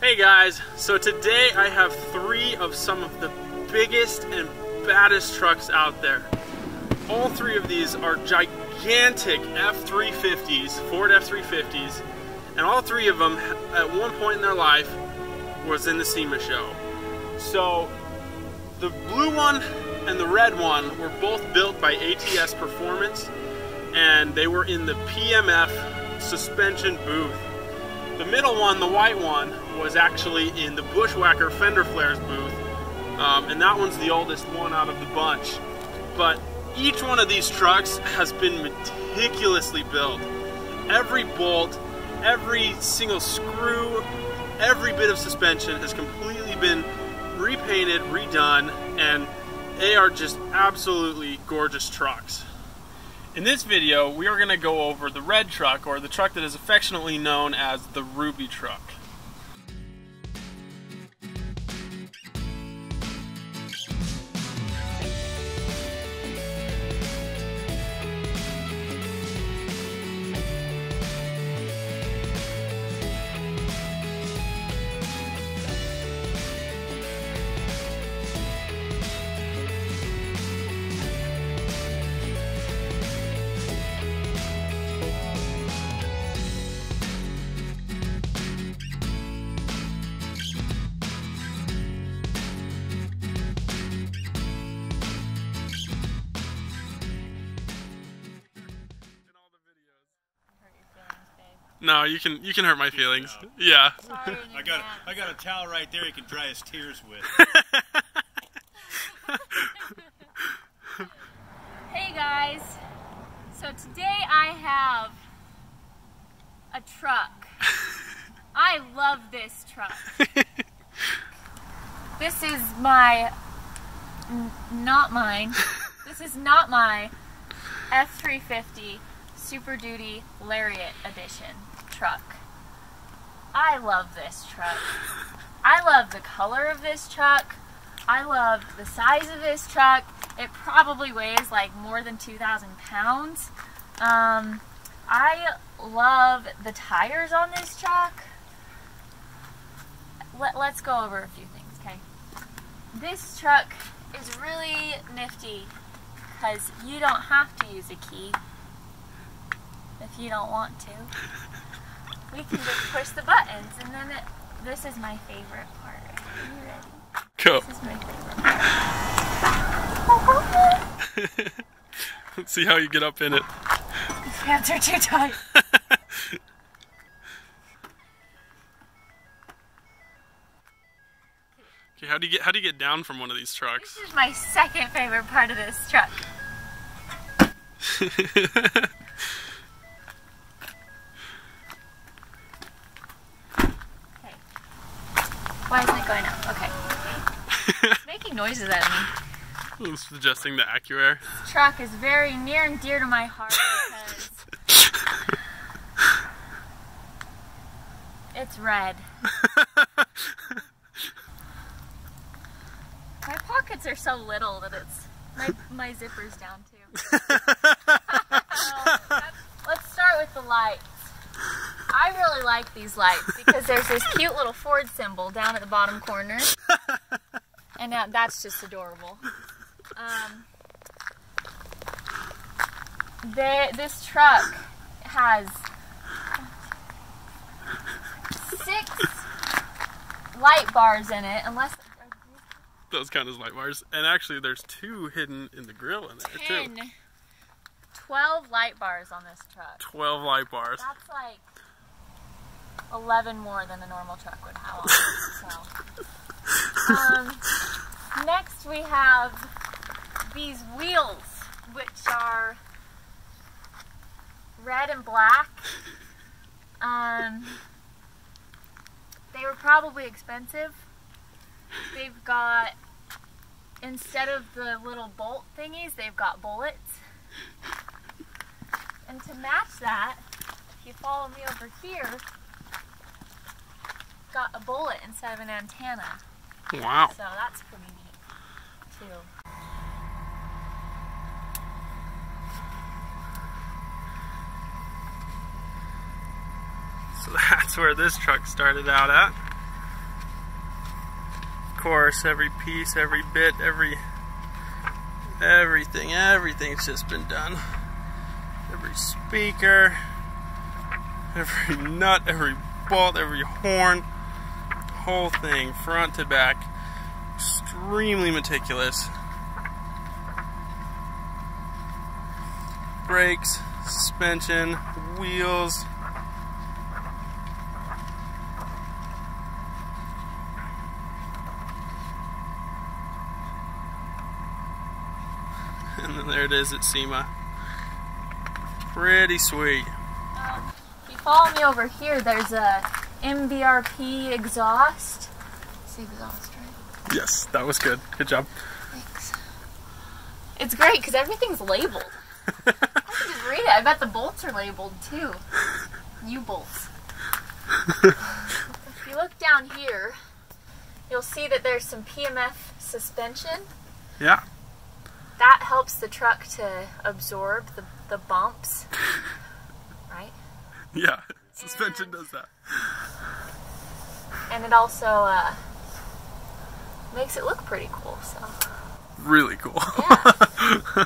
Hey guys, so today I have three of some of the biggest and baddest trucks out there. All three of these are gigantic F-350s, Ford F-350s, and all three of them at one point in their life was in the SEMA show. So the blue one and the red one were both built by ATS Performance, and they were in the PMF suspension booth. The middle one, the white one, was actually in the Bushwhacker Fender Flares booth, and that one's the oldest one out of the bunch. But each one of these trucks has been meticulously built. Every bolt, every single screw, every bit of suspension has completely been repainted, redone, and they are just absolutely gorgeous trucks. In this video, we are going to go over the red truck, or the truck that is affectionately known as the Ruby truck. No, you can hurt my feelings. No. Yeah. Sorry, I got a towel right there you can dry his tears with. Hey guys. So today I have a truck. I love this truck. This is my This is not my F-350 Super Duty Lariat Edition truck. I love this truck. I love the color of this truck. I love the size of this truck. It probably weighs like more than 2,000 pounds. I love the tires on this truck. Let's go over a few things, okay? This truck is really nifty because you don't have to use a key. If you don't want to, we can just push the buttons, and then this is my favorite part. Are you ready? Cool. This is my favorite part. Let's see how you get up in it. These hands are too tight. Okay, how do you get down from one of these trucks? This is my second favorite part of this truck. Why isn't it going up? Okay. It's making noises at me. It's adjusting the AccuAir. This truck is very near and dear to my heart because it's red. My pockets are so little that it's my zipper's down too. Let's start with the lights. I really like these lights because there's this cute little Ford symbol down at the bottom corner, and that's just adorable. This truck has 6 light bars in it, unless those count as light bars. And actually, there's 2 hidden in the grill in there too. 12 light bars on this truck. 12 light bars. That's like 11 more than a normal truck would have on it, so. Next we have these wheels, which are red and black. They were probably expensive. They've got, instead of the little bolt thingies, they've got bullets. And to match that, if you follow me over here, got a bullet instead of an antenna. Wow. So that's pretty neat, too. So that's where this truck started out at. course, every piece, every bit, everything's just been done. Every speaker, every nut, every bolt, every horn, whole thing, front to back. Extremely meticulous. Brakes, suspension, wheels. And then there it is at SEMA. Pretty sweet. If you follow me over here, there's a MBRP exhaust. It's the exhaust, right? Yes, that was good. Good job. Thanks. It's great because everything's labeled. I can just read it. I bet the bolts are labeled too. U-bolts. If you look down here, you'll see that there's some PMF suspension. Yeah. That helps the truck to absorb the bumps, right? Yeah, suspension and, does that. And it also makes it look pretty cool. So. Really cool. Yeah.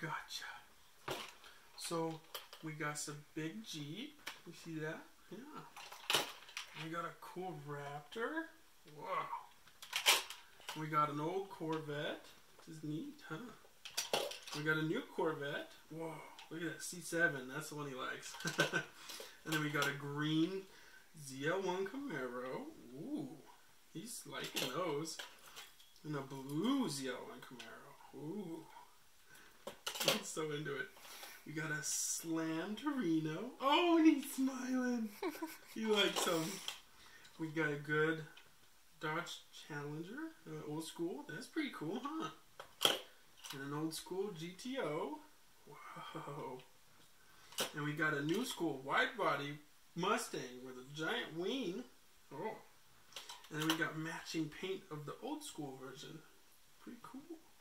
Gotcha. So We got some big Jeep. You see that? Yeah. We got a cool Raptor. Wow. We got an old Corvette. This is neat, huh? We got a new Corvette. Whoa, look at that, C7. That's the one he likes. And then we got a green ZL1 Camaro. Ooh, he's liking those. And a blue ZL1 Camaro. Ooh, he's so into it. We got a Slam Torino. Oh, and he's smiling. He likes them. We got a good Dodge Challenger, old school. That's pretty cool, huh? And an old school GTO. Whoa. And we got a new school wide body Mustang with a giant wing. Oh. And then we got matching paint of the old school version. Pretty cool.